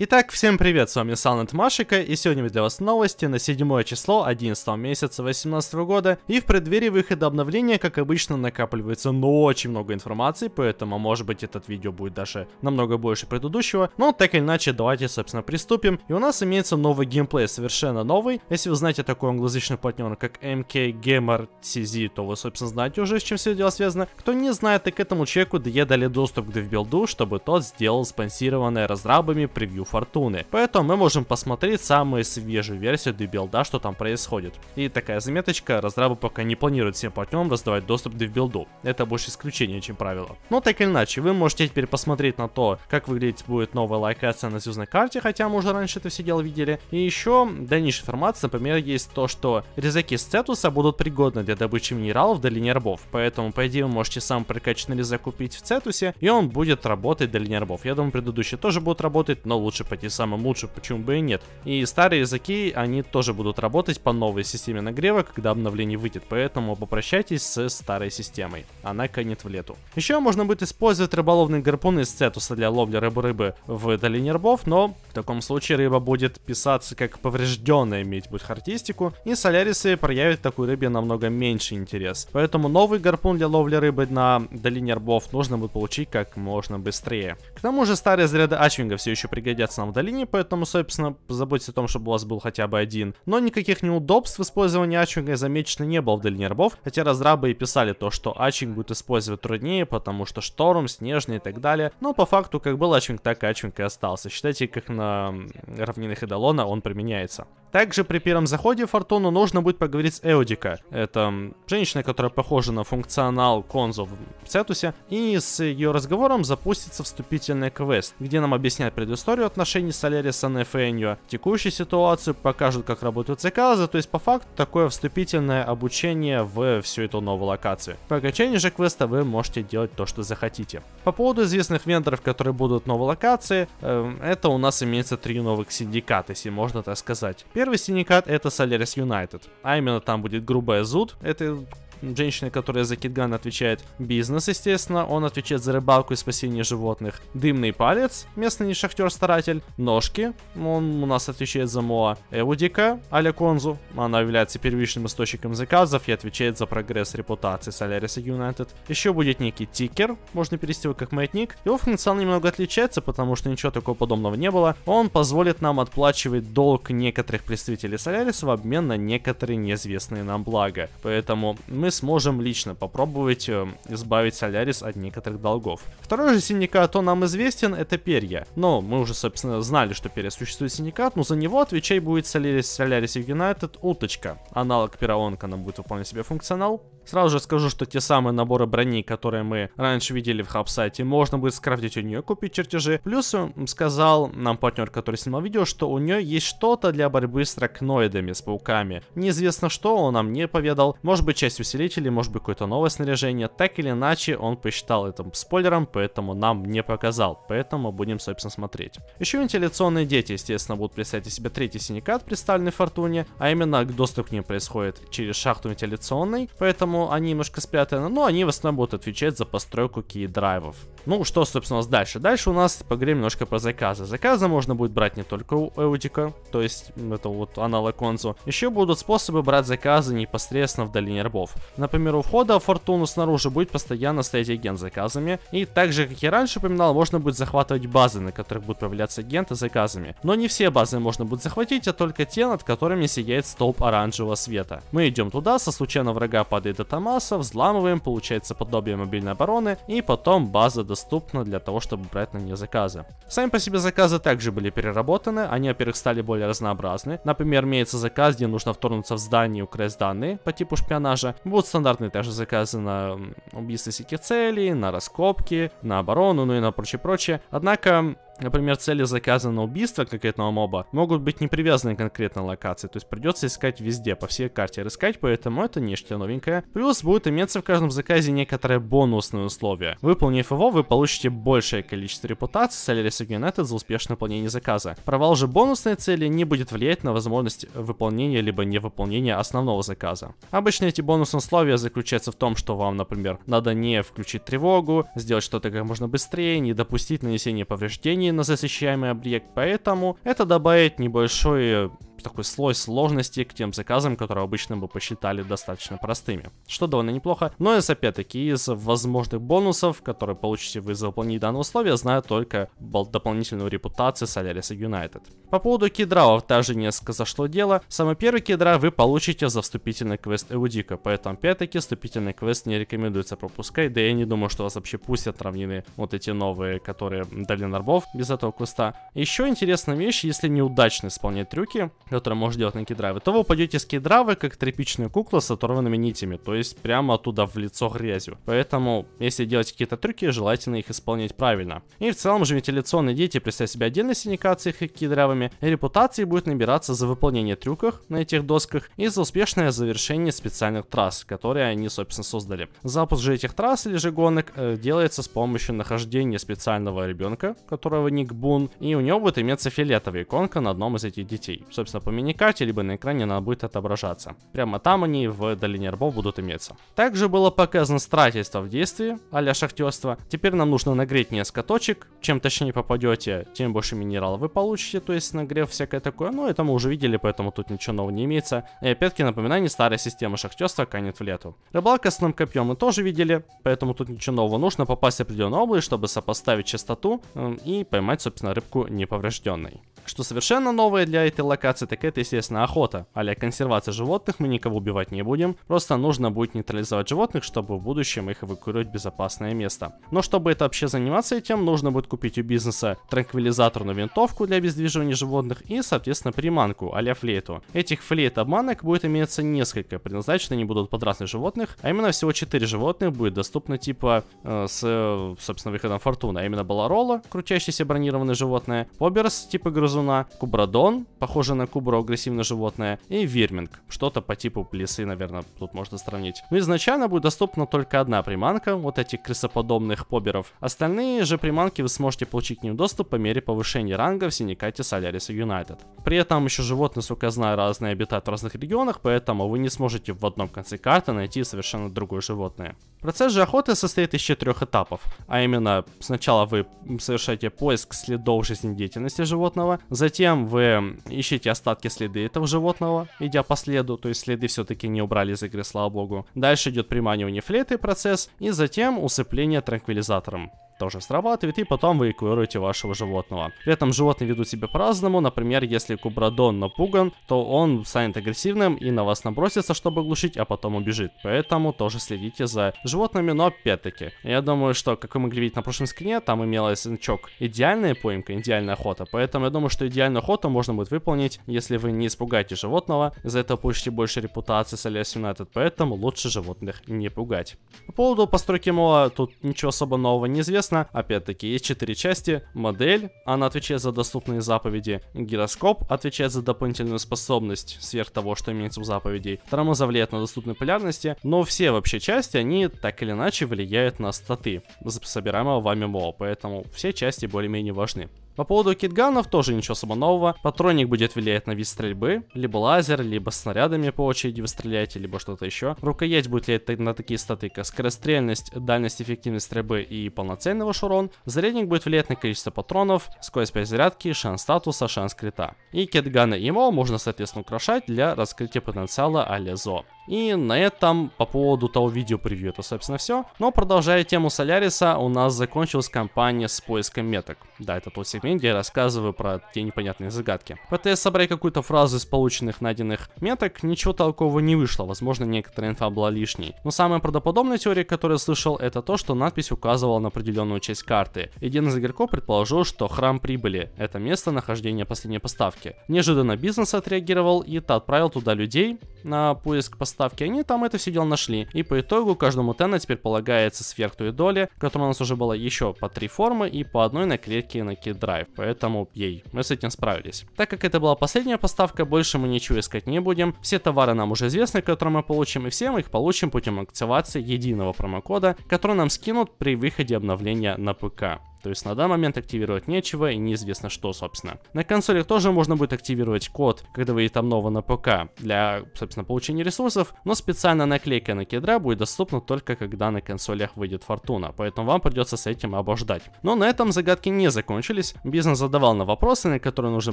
Итак, всем привет, с вами SilentMashiko, и сегодня для вас новости на 7 число 11 месяца 2018 года, и в преддверии выхода обновления, как обычно, накапливается, но очень много информации, поэтому, может быть, этот видео будет даже намного больше предыдущего, но так или иначе, давайте, собственно, приступим, и у нас имеется новый геймплей, совершенно новый, если вы знаете такой англоязычный партнер, как MKGamerCZ, то вы, собственно, знаете уже, с чем все дело связано, кто не знает, и к этому человеку DE дали доступ к DevBuild, чтобы тот сделал спонсированное разрабами превью Фортуны. Поэтому мы можем посмотреть самую свежую версию DevBuild, что там происходит. И такая заметочка, разрабы пока не планируют всем партнерам раздавать доступ к DevBuild. Это больше исключение, чем правило. Но так или иначе, вы можете теперь посмотреть на то, как выглядеть будет новая локация на звездной карте, хотя мы уже раньше это все дело видели. И еще дальнейшая информация, например, есть то, что резаки с Цетуса будут пригодны для добычи минералов в Долине Робов. Поэтому, по идее, вы можете сам прокачанный резак купить в Цетусе, и он будет работать в Долине Робов. Я думаю, предыдущие тоже будут работать, но лучше пойти самым лучшим, почему бы и нет. И старые языки, они тоже будут работать по новой системе нагрева, когда обновление выйдет, поэтому попрощайтесь с старой системой. Она канет в лету. Еще можно будет использовать рыболовные гарпуны из Цетуса для ловли рыбы в Долине Рбов, но в таком случае рыба будет писаться как поврежденная, иметь будет характеристику, и солярисы проявят такой рыбе намного меньше интерес. Поэтому новый гарпун для ловли рыбы на Долине Рбов нужно будет получить как можно быстрее. К тому же старые заряды ачвинга все еще пригодятся нам в долине, поэтому, собственно, позаботьтесь о том, чтобы у вас был хотя бы один. Но никаких неудобств в использовании ачинга замечено не было в Долине Рбов, хотя разрабы и писали то, что ачинг будет использовать труднее, потому что шторм, снежный и так далее. Но по факту, как был ачинг, так ачинг и остался. Считайте, как на равнинах Эйдолона он применяется. Также при первом заходе в Фортуну нужно будет поговорить с Эудика. Это женщина, которая похожа на функционал Конзу в Цетусе. И с ее разговором запустится вступительный квест, где нам объяснят предысторию отношений Соляриса и Фенью, текущую ситуацию, покажут, как работают заказы. То есть по факту такое вступительное обучение в всю эту новую локацию. По окончании же квеста вы можете делать то, что захотите. По поводу известных вендоров, которые будут в новой локации, это у нас имеется 3 новых синдиката, если можно так сказать. Первый синдикат — это Solaris United, а именно там будет грубая зуд, это женщина, которая за Китган отвечает. Бизнес, естественно, он отвечает за рыбалку и спасение животных. Дымный палец, местный шахтер-старатель. Ножки, он у нас отвечает за Моа. Эудика, а-ля Конзу, она является первичным источником заказов и отвечает за прогресс репутации Solaris United. Еще будет некий тикер, можно перевести его как маятник. Его функционал немного отличается, потому что ничего такого подобного не было. Он позволит нам отплачивать долг некоторых представителей Solaris в обмен на некоторые неизвестные нам блага. Поэтому мы сможем лично попробовать избавить Солярис от некоторых долгов. Второй же синдикат, он нам известен, это перья. Но мы уже, собственно, знали, что перья существует синдикат, но за него отвечать будет Solaris United уточка. Аналог пираонка, она будет выполнять себе функционал. Сразу же скажу, что те самые наборы брони, которые мы раньше видели в хаб-сайте, можно будет скрафтить у нее, купить чертежи. Плюс сказал нам партнер, который снимал видео, что у нее есть что-то для борьбы с ракноидами, с пауками. Неизвестно что, он нам не поведал. Может быть, часть усилителей, может быть, какое-то новое снаряжение. Так или иначе, он посчитал это спойлером, поэтому нам не показал. Поэтому будем, собственно, смотреть. Еще вентиляционные дети, естественно, будут представить из себя третий синдикат, представленный в Фортуне. А именно, доступ к ним происходит через шахту вентиляционной, поэтому они немножко спрятаны, но они в основном будут отвечать за постройку Кит Драйвов. Ну что, собственно, у нас дальше? Дальше у нас поговорим немножко про заказы. Заказы можно будет брать не только у Эудика, то есть это вот аналог Конзу. Еще будут способы брать заказы непосредственно в Долине Рбов. Например, у входа в Фортуну снаружи будет постоянно стоять агент с заказами. И также, как я раньше упоминал, можно будет захватывать базы, на которых будут появляться агенты с заказами. Но не все базы можно будет захватить, а только те, над которыми сияет столб оранжевого света. Мы идем туда, со случайного врага падает Тамаса, взламываем, получается подобие мобильной обороны, и потом база доступна для того, чтобы брать на нее заказы. Сами по себе заказы также были переработаны, они, во-первых, стали более разнообразны. Например, имеется заказ, где нужно вторгнуться в здание и украсть данные по типу шпионажа. Будут стандартные также заказы на убийство всяких целей, на раскопки, на оборону, ну и на прочее-прочее. Однако, например, цели заказа на убийство конкретного моба могут быть не привязаны к конкретной локации, то есть придется искать везде, по всей карте искать, поэтому это нечто новенькое. Плюс будет иметься в каждом заказе некоторое бонусное условие. Выполнив его, вы получите большее количество репутации Solaris United за успешное выполнение заказа. Провал же бонусной цели не будет влиять на возможность выполнения либо невыполнения основного заказа. Обычно эти бонусные условия заключаются в том, что вам, например, надо не включить тревогу, сделать что-то как можно быстрее, не допустить нанесения повреждений, времени на защищаемый объект, поэтому это добавит небольшой такой слой сложности к тем заказам, которые обычно бы посчитали достаточно простыми, что довольно неплохо. Но и опять-таки из возможных бонусов, которые получите вы за выполнение данного условия, знаю только дополнительную репутацию Solaris United. По поводу кидравов также несколько зашло дело. Самый первый кидрав вы получите за вступительный квест Эудика, поэтому опять-таки вступительный квест не рекомендуется пропускать, да я не думаю, что вас вообще пустят равнины вот эти новые, которые Долина Робов, без этого квеста. Еще интересная вещь: если неудачно исполнять трюки, которые можно делать на кит-драйве, то вы упадете с кит-драйва как тряпичная кукла с оторванными нитями, то есть прямо оттуда в лицо грязью. Поэтому, если делать какие-то трюки, желательно их исполнять правильно. И в целом же вентиляционные дети представляют себя отдельно с индикацией кит-драйвами, и репутации будет набираться за выполнение трюков на этих досках и за успешное завершение специальных трасс, которые они, собственно, создали. Запуск же этих трасс или же гонок делается с помощью нахождения специального ребенка, которого ник Бун, и у него будет иметься фиолетовая иконка на одном из этих детей. Собственно, по миникарте, либо на экране она будет отображаться. Прямо там они в Долине Рбов будут иметься. Также было показано строительство в действии, а-ля шахтерство. Теперь нам нужно нагреть несколько точек. Чем точнее попадете, тем больше минералов вы получите, то есть нагрев всякое такое. Но это мы уже видели, поэтому тут ничего нового не имеется. И опять-таки напоминание: старая система шахтерства канет в лету. Рыбалка с новым копьем мы тоже видели, поэтому тут ничего нового. Нужно попасть в определенную область, чтобы сопоставить частоту и поймать, собственно, рыбку неповрежденной. Что совершенно новое для этой локации, так это, естественно, охота. А-ля консервация животных, мы никого убивать не будем. Просто нужно будет нейтрализовать животных, чтобы в будущем их эвакуировать в безопасное место. Но чтобы это вообще заниматься этим, нужно будет купить у бизнеса транквилизаторную винтовку для обездвиживания животных и, соответственно, приманку, а-ля флейту. Этих флейт-обманок будет иметься несколько, предназначены они будут под разных животных, а именно всего 4 животных будет доступно типа с, собственно, выходом Фортуна. А именно Баларола, крутящееся бронированное животное, Поберс, типа грузовик, Кубрадон, похоже на кубру, агрессивное животное, и Вирминг, что-то по типу плесы, наверное, тут можно сравнить. Но изначально будет доступна только одна приманка, вот этих крысоподобных поберов. Остальные же приманки вы сможете получить к ним доступ по мере повышения ранга в синдикате Solaris United. При этом еще животные, сука, я знаю, разные обитают в разных регионах, поэтому вы не сможете в одном конце карты найти совершенно другое животное. Процесс же охоты состоит еще 3 этапов, а именно: сначала вы совершаете поиск следов жизнедеятельности животного, затем вы ищете остатки следы этого животного, идя по следу, то есть следы все-таки не убрали из игры, слава богу. Дальше идет приманивание флейты процесс, и затем усыпление транквилизатором тоже срабатывает, и потом вы эвакуируете вашего животного. При этом животные ведут себя по-разному. Например, если кубрадон напуган, то он станет агрессивным и на вас набросится, чтобы глушить, а потом убежит. Поэтому тоже следите за животными, но опять-таки, я думаю, что, как вы могли видеть на прошлом скрине, там имелась значок «Идеальная поимка», «Идеальная охота». Поэтому я думаю, что идеальную охоту можно будет выполнить, если вы не испугаете животного. Из-за этого получите больше репутации Solaris United, поэтому лучше животных не пугать. По поводу постройки мола тут ничего особо нового не известно. Опять-таки, есть 4 части: модель, она отвечает за доступные заповеди, гироскоп отвечает за дополнительную способность сверх того, что имеется в заповедей, тормоза влияет на доступные полярности, но все вообще части, они так или иначе влияют на статы собираемого вами мола, поэтому все части более-менее важны. По поводу китганов тоже ничего особо нового. Патронник будет влиять на вид стрельбы, либо лазер, либо снарядами по очереди вы стреляете, либо что-то еще. Рукоять будет влиять на такие статы, как скорострельность, дальность, эффективность стрельбы и полноценный ваш урон. Зарядник будет влиять на количество патронов, скорость перезарядки, шанс статуса, шанс крита. И китганы и мол можно, соответственно, украшать для раскрытия потенциала а-ля зо. И на этом по поводу того видео-превью это, собственно, все. Но продолжая тему Соляриса, у нас закончилась кампания с поиском меток. Да, это тот сегмент, где я рассказываю про те непонятные загадки. Пытаясь собрать какую-то фразу из полученных найденных меток, ничего толкового не вышло, возможно, некоторая инфа была лишней. Но самая правдоподобная теория, которую я слышал, это то, что надпись указывала на определенную часть карты. Один из игроков предположил, что храм прибыли — это место нахождения последней поставки. Неожиданно бизнес отреагировал и отправил туда людей на поиск поставки. Они там это все дело нашли, и по итогу каждому тенна теперь полагается сверх той доли, которая у нас уже была, еще по 3 формы и по одной наклейке на Кит Драйв, поэтому ей, мы с этим справились. Так как это была последняя поставка, больше мы ничего искать не будем, все товары нам уже известны, которые мы получим, и все мы их получим путем активации единого промокода, который нам скинут при выходе обновления на ПК. То есть на данный момент активировать нечего и неизвестно что, собственно. На консолях тоже можно будет активировать код, когда выйдет обнова на ПК, для, собственно, получения ресурсов, но специальная наклейка на Кит Драйв будет доступна только когда на консолях выйдет Фортуна, поэтому вам придется с этим обождать. Но на этом загадки не закончились. Бизнес задавал на вопросы, на которые нужно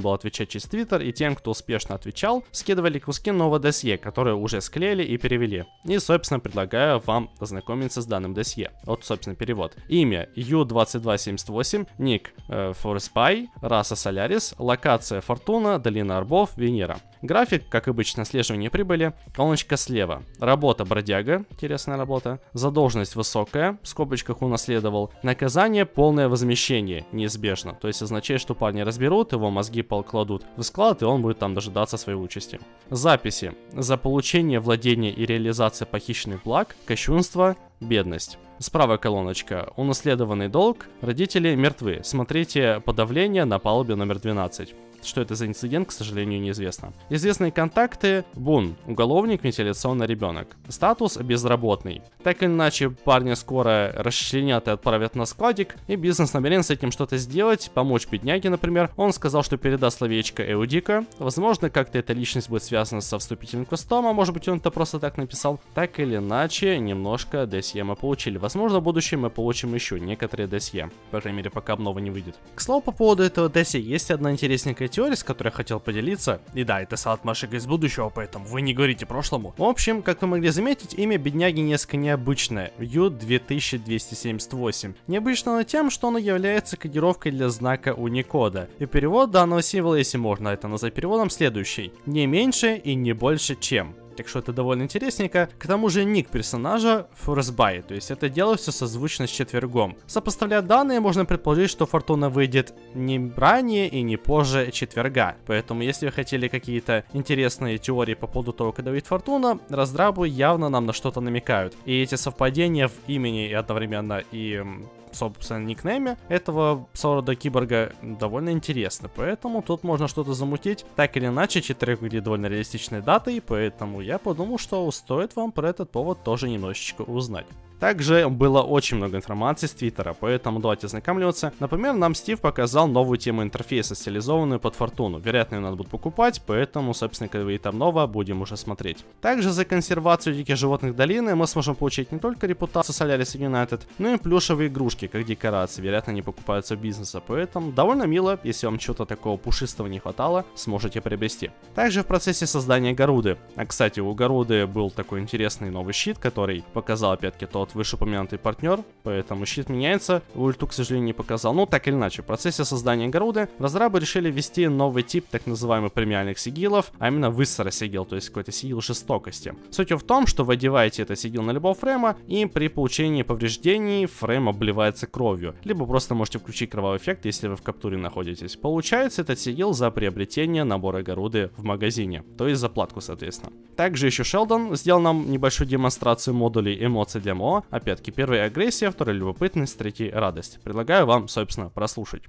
было отвечать через Твиттер, и тем, кто успешно отвечал, скидывали куски нового досье, которые уже склеили и перевели. И, собственно, предлагаю вам ознакомиться с данным досье. Вот, собственно, перевод. Имя U2278, ник Forspy, раса Solaris, локация Фортуна, Долина Робов, Венера. График, как обычно, слеживание прибыли, колоночка слева. Работа бродяга, интересная работа. Задолженность высокая, в скобочках унаследовал. Наказание полное возмещение, неизбежно. То есть означает, что парни разберут, его мозги полкладут в склад, и он будет там дожидаться своей участи. Записи. За получение, владение и реализация похищенных благ, кощунство, бедность. Справа колоночка. Унаследованный долг. Родители мертвы. Смотрите подавление на палубе номер 12. Что это за инцидент, к сожалению, неизвестно. Известные контакты. Бун. Уголовник, вентиляционный ребенок. Статус безработный. Так или иначе, парни скоро расчленят и отправят на складик. И бизнес намерен с этим что-то сделать. Помочь бедняге, например. Он сказал, что передаст словечко Эудика. Возможно, как-то эта личность будет связана со вступительным квестом. А может быть, он это просто так написал. Так или иначе, немножко досье мы получили. Возможно, в будущем мы получим еще некоторые досье. По крайней мере, пока обнова не выйдет. К слову, по поводу этого досье, есть одна интересненькая теория, с которой я хотел поделиться. И да, это SilentMashiko из будущего, поэтому вы не говорите прошлому. В общем, как вы могли заметить, имя бедняги несколько необычное. U2278. Необычно оно тем, что оно является кодировкой для знака уникода. И перевод данного символа, если можно это назвать переводом, следующий. Не меньше и не больше чем. Так что это довольно интересненько. К тому же ник персонажа Forspy, то есть это дело все созвучно с четвергом. Сопоставляя данные, можно предположить, что Фортуна выйдет не ранее и не позже четверга. Поэтому, если вы хотели какие-то интересные теории по поводу того, когда выйдет Фортуна, раздрабы явно нам на что-то намекают. И эти совпадения в имени и одновременно и... собственно, никнейме этого сорода киборга довольно интересно, поэтому тут можно что-то замутить. Так или иначе, четверг выглядит довольно реалистичной датой, поэтому я подумал, что стоит вам про этот повод тоже немножечко узнать. Также было очень много информации с Твиттера, поэтому давайте ознакомливаться. Например, нам Стив показал новую тему интерфейса, стилизованную под Фортуну. Вероятно, ее надо будет покупать, поэтому, собственно, когда выйдет обнова, будем уже смотреть. Также за консервацию диких животных долины мы сможем получить не только репутацию Solaris United, но и плюшевые игрушки, как декорации. Вероятно, они покупаются у бизнеса, поэтому довольно мило. Если вам чего-то такого пушистого не хватало, сможете приобрести. Также в процессе создания Гаруды. А, кстати, у Гаруды был такой интересный новый щит, который показал, опять-таки, тот вышеупомянутый партнер, поэтому щит меняется. Ульту, к сожалению, не показал. Ну, так или иначе, в процессе создания Гаруды разрабы решили ввести новый тип так называемых премиальных сигилов, а именно высора сигил, то есть какой-то сигил жестокости. Суть в том, что вы одеваете этот сигил на любого фрейма, и при получении повреждений фрейм обливается кровью, либо просто можете включить кровавый эффект, если вы в каптуре находитесь. Получается этот сигил за приобретение набора Гаруды в магазине, то есть за платку, соответственно. Также еще Шелдон сделал нам небольшую демонстрацию модулей эмоций для моба. Опять-таки, первая агрессия, вторая любопытность, третья радость. Предлагаю вам, собственно, прослушать.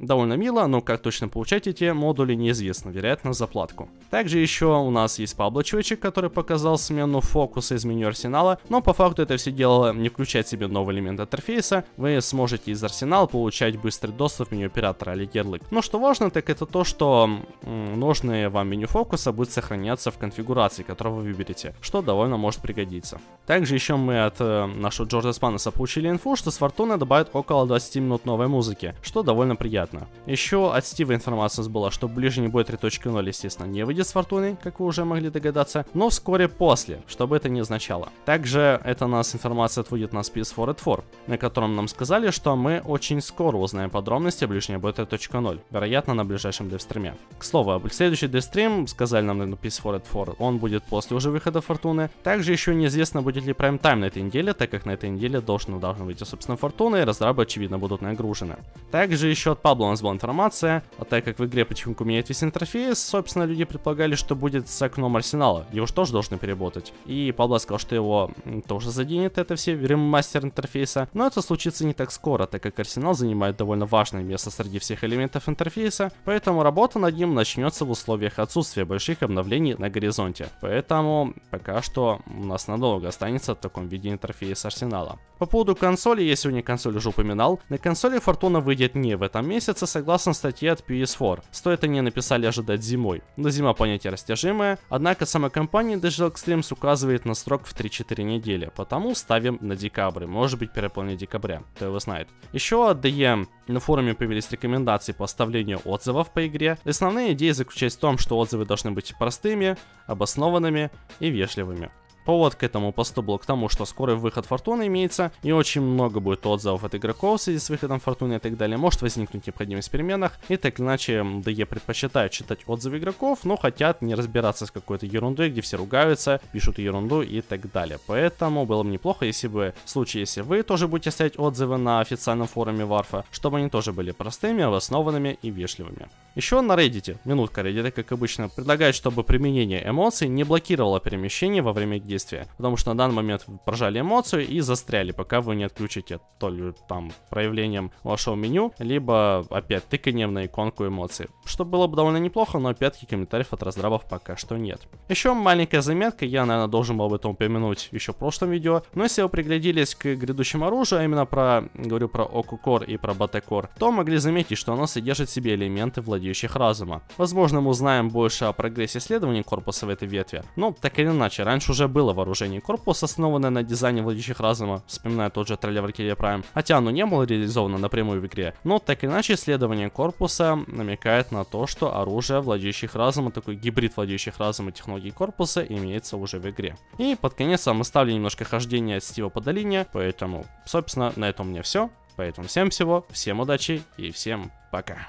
Довольно мило, но как точно получать эти модули неизвестно, вероятно, за платку. Также еще у нас есть пабло-чувачек, который показал смену фокуса из меню арсенала, но по факту это все дело не включает в себе новый элемент интерфейса, вы сможете из арсенала получать быстрый доступ в меню оператора или ярлык. Но что важно, так это то, что нужное вам меню фокуса будет сохраняться в конфигурации, которую вы выберете, что довольно может пригодиться. Также еще мы от нашего Джорда Спанаса получили инфу, что с Фортуны добавят около 20 минут новой музыки, что довольно приятно. Еще от Стива информация была, что ближний бой 3.0, естественно, не выйдет с Фортуной, как вы уже могли догадаться, но вскоре после, что бы это ни означало. Также это нас информация отводит на PS4, на котором нам сказали, что мы очень скоро узнаем подробности ближнего боя 3.0, вероятно, на ближайшем девстриме. К слову, следующий девстрим, сказали нам на PS4, он будет после уже выхода Фортуны. Также еще неизвестно, будет ли прайм-тайм на этой неделе, так как на этой неделе должен выйти, собственно, Фортуна, и разрабы, очевидно, будут нагружены. Также еще от Пабло Пабло у нас была информация, а так как в игре потихоньку меняет весь интерфейс, собственно, люди предполагали, что будет с окном Арсенала. Его же тоже должны переботать. И Пабло сказал, что его тоже заденет это все ремастер интерфейса. Но это случится не так скоро, так как Арсенал занимает довольно важное место среди всех элементов интерфейса, поэтому работа над ним начнется в условиях отсутствия больших обновлений на горизонте. Поэтому пока что у нас надолго останется в таком виде интерфейс Арсенала. По поводу консоли, я сегодня консоль уже упоминал, на консоли Фортуна выйдет не в этом месяце, согласно статье от PS4. Стоит они написали ожидать зимой, но зима понятие растяжимое, однако сама компания DigitalExtremes указывает на срок в 3-4 недели, потому ставим на декабрь, может быть переполнение декабря, кто его знает. Еще от DE на форуме появились рекомендации по оставлению отзывов по игре. Основная идея заключается в том, что отзывы должны быть простыми, обоснованными и вежливыми. Повод к этому посту был к тому, что скорый выход Фортуны имеется, и очень много будет отзывов от игроков в связи с выходом Фортуны и так далее. Может возникнуть необходимость в переменах, и так иначе DE предпочитают читать отзывы игроков, но хотят не разбираться с какой-то ерундой, где все ругаются, пишут ерунду и так далее. Поэтому было бы неплохо, если бы, в случае, если вы тоже будете ставить отзывы на официальном форуме Warframe, чтобы они тоже были простыми, обоснованными и вежливыми. Еще на Reddit, минутка Reddit, как обычно, предлагает, чтобы применение эмоций не блокировало перемещение во время действия, потому что на данный момент вы прожали эмоцию и застряли, пока вы не отключите то ли там проявлением вашего меню, либо опять тыканием на иконку эмоций, что было бы довольно неплохо, но опять-таки комментариев от разрабов пока что нет. Еще маленькая заметка, я, наверное, должен был об этом упомянуть еще в прошлом видео, но если вы пригляделись к грядущему оружию, а именно говорю про Оку-Кор и про Бата-Кор, то могли заметить, что оно содержит в себе элементы владения разума. Возможно, мы узнаем больше о прогрессе исследований корпуса в этой ветви, но так или иначе, раньше уже было вооружение корпуса, основанное на дизайне владеющих разума, вспоминая тот же трейлер Валькирия Прайм, хотя оно не было реализовано напрямую в игре, но так или иначе исследование корпуса намекает на то, что оружие владеющих разума, такой гибрид владеющих разума технологий корпуса имеется уже в игре. И под конец мы оставили немножко хождения от Стива по долине, поэтому, собственно, на этом у меня все, поэтому всем удачи и всем пока.